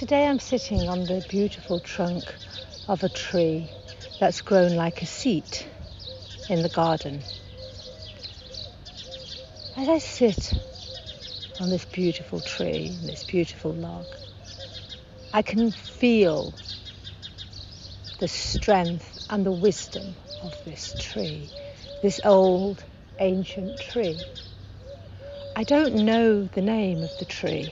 Today I'm sitting on the beautiful trunk of a tree that's grown like a seat in the garden. As I sit on this beautiful tree, this beautiful log, I can feel the strength and the wisdom of this tree, this old ancient tree. I don't know the name of the tree,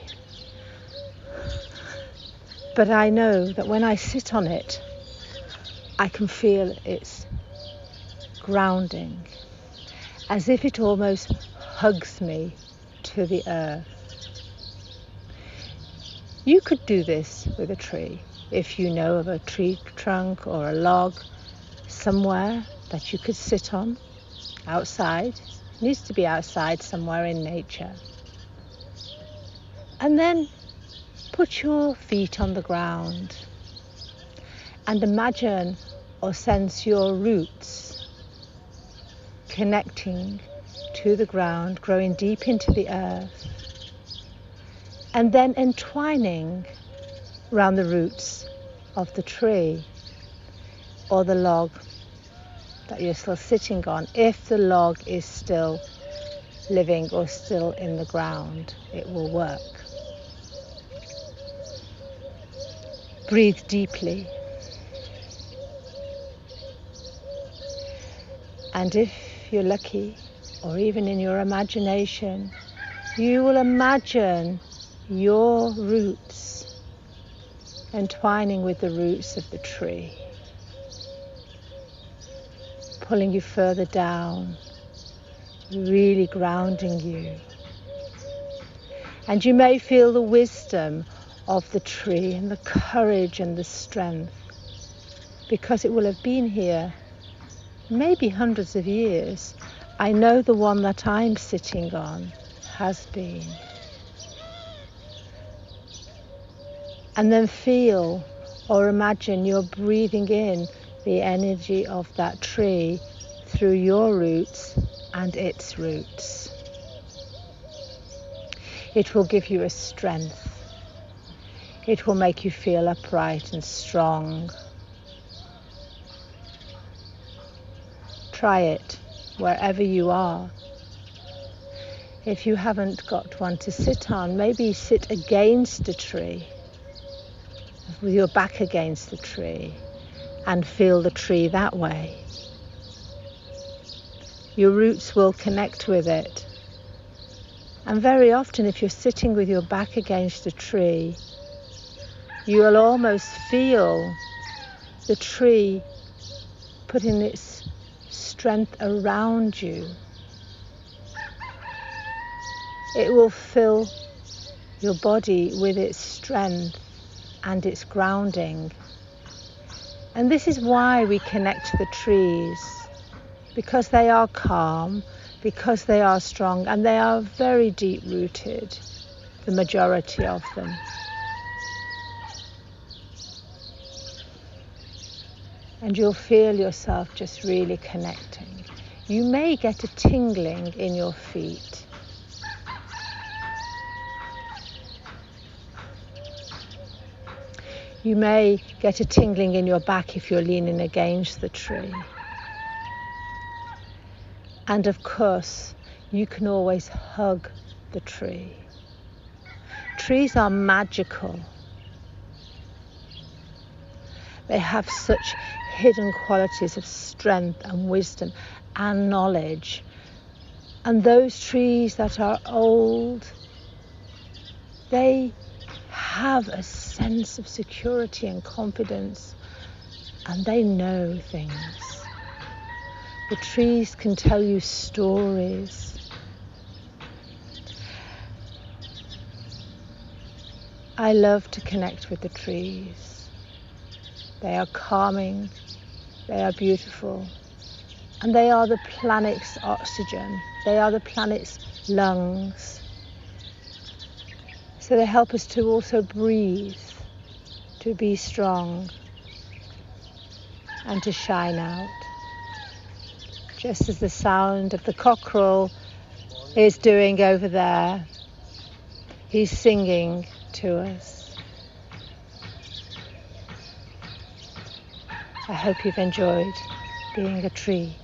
but I know that when I sit on it, I can feel its grounding, as if it almost hugs me to the earth. You could do this with a tree. If you know of a tree trunk or a log somewhere that you could sit on outside, it needs to be outside somewhere in nature. And then put your feet on the ground and imagine or sense your roots connecting to the ground, growing deep into the earth, and then entwining around the roots of the tree or the log that you're still sitting on, if the log is still living or still in the ground. It will work. Breathe deeply. And if you're lucky, or even in your imagination, you will imagine your roots entwining with the roots of the tree, pulling you further down, really grounding you. And you may feel the wisdom of the tree and the courage and the strength, because it will have been here maybe hundreds of years. I know the one that I'm sitting on has been. And then feel or imagine you're breathing in the energy of that tree through your roots and its roots. It will give you a strength. It will make you feel upright and strong. Try it wherever you are. If you haven't got one to sit on, maybe sit against a tree, with your back against the tree, and feel the tree that way. Your roots will connect with it. And very often, if you're sitting with your back against a tree, you will almost feel the tree putting its strength around you. It will fill your body with its strength and its grounding. And this is why we connect to the trees, because they are calm, because they are strong, and they are very deep-rooted, the majority of them. And you'll feel yourself just really connecting. You may get a tingling in your feet. You may get a tingling in your back if you're leaning against the tree. And of course, you can always hug the tree. Trees are magical. They have such hidden qualities of strength and wisdom and knowledge. And those trees that are old, they have a sense of security and confidence, and they know things. The trees can tell you stories. I love to connect with the trees. They are calming, they are beautiful, and they are the planet's oxygen. They are the planet's lungs. So they help us to also breathe, to be strong, and to shine out. Just as the sound of the cockerel is doing over there, he's singing to us. I hope you've enjoyed being a tree.